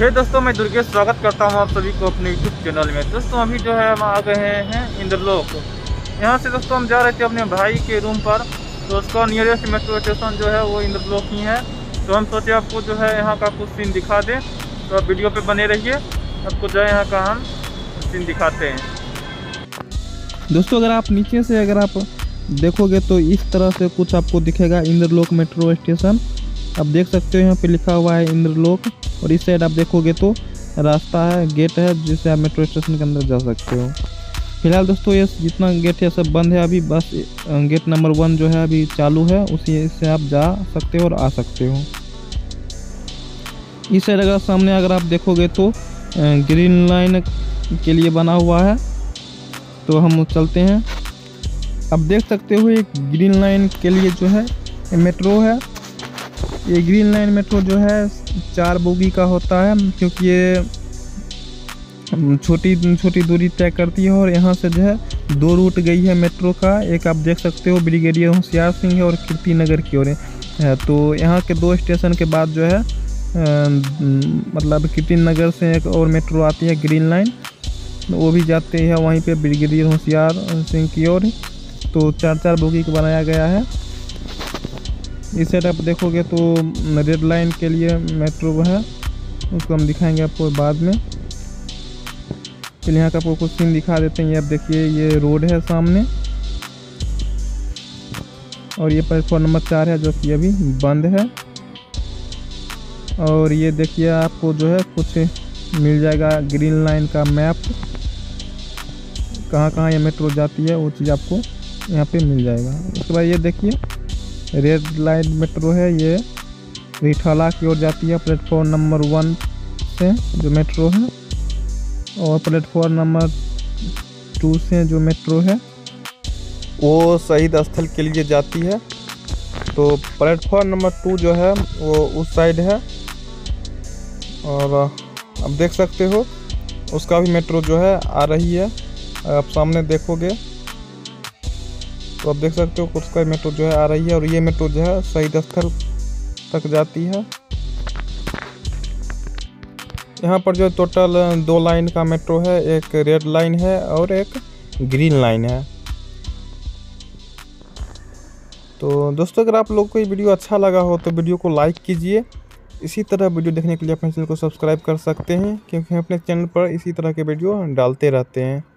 हे दोस्तों, मैं दुर्गेश स्वागत करता हूं आप सभी को अपने YouTube चैनल में। दोस्तों अभी जो है हम आ गए हैं इंद्रलोक। यहां से दोस्तों हम जा रहे थे अपने भाई के रूम पर, तो उसका नियरेस्ट मेट्रो स्टेशन जो है वो इंद्रलोक ही है, तो हम सोचे आपको जो है यहां का कुछ सीन दिखा दें, तो आप वीडियो पे बने रहिए, आपको जो है यहाँ का हम सीन दिखाते हैं। दोस्तों अगर आप नीचे से अगर आप देखोगे तो इस तरह से कुछ आपको दिखेगा इंद्रलोक मेट्रो स्टेशन। आप देख सकते हो यहाँ पे लिखा हुआ है इंद्रलोक, और इस साइड आप देखोगे तो रास्ता है, गेट है, जिससे आप मेट्रो स्टेशन के अंदर जा सकते हो। फिलहाल दोस्तों ये जितना गेट है सब बंद है अभी, बस गेट नंबर 1 जो है अभी चालू है, उसी से आप जा सकते हो और आ सकते हो। इस साइड अगर सामने अगर आप देखोगे तो ग्रीन लाइन के लिए बना हुआ है, तो हम चलते हैं। आप देख सकते हो ये ग्रीन लाइन के लिए जो है मेट्रो है। ये ग्रीन लाइन मेट्रो जो है 4 बोगी का होता है, क्योंकि ये छोटी छोटी दूरी तय करती है, और यहाँ से जो है 2 रूट गई है मेट्रो का। एक आप देख सकते हो ब्रिगेडियर होशियार सिंह है और कीर्ति नगर की ओर है, तो यहाँ के 2 स्टेशन के बाद जो है मतलब कीर्ति नगर से एक और मेट्रो आती है ग्रीन लाइन, वो भी जाती है वहीं पे ब्रिगेडियर होशियार सिंह की ओर, तो 4-4 बोगी का बनाया गया है। इस साइड आप देखोगे तो रेड लाइन के लिए मेट्रो है, उसको हम दिखाएंगे आपको बाद में। फिर यहाँ का आपको कुछ सीन दिखा देते हैं। ये आप देखिए ये रोड है सामने, और ये प्लेटफॉर्म नंबर 4 है जो कि अभी बंद है। और ये देखिए आपको जो है कुछ मिल जाएगा ग्रीन लाइन का मैप, कहाँ कहाँ ये मेट्रो जाती है वो चीज़ आपको यहाँ पे मिल जाएगा। उसके बाद ये देखिए रेड लाइन मेट्रो है, ये रिठला की ओर जाती है प्लेटफॉर्म नंबर 1 से जो मेट्रो है, और प्लेटफॉर्म नंबर 2 से जो मेट्रो है वो शहीद स्थल के लिए जाती है। तो प्लेटफॉर्म नंबर 2 जो है वो उस साइड है, और आप देख सकते हो उसका भी मेट्रो जो है आ रही है। आप सामने देखोगे तो आप देख सकते हो उसका मेट्रो जो है आ रही है, और ये मेट्रो जो है शहीद स्थल तक जाती है। यहाँ पर जो टोटल 2 लाइन का मेट्रो है, एक रेड लाइन है और एक ग्रीन लाइन है। तो दोस्तों अगर आप लोग को ये वीडियो अच्छा लगा हो तो वीडियो को लाइक कीजिए। इसी तरह वीडियो देखने के लिए अपने चैनल को सब्सक्राइब कर सकते हैं, क्योंकि हम अपने चैनल पर इसी तरह के वीडियो डालते रहते हैं।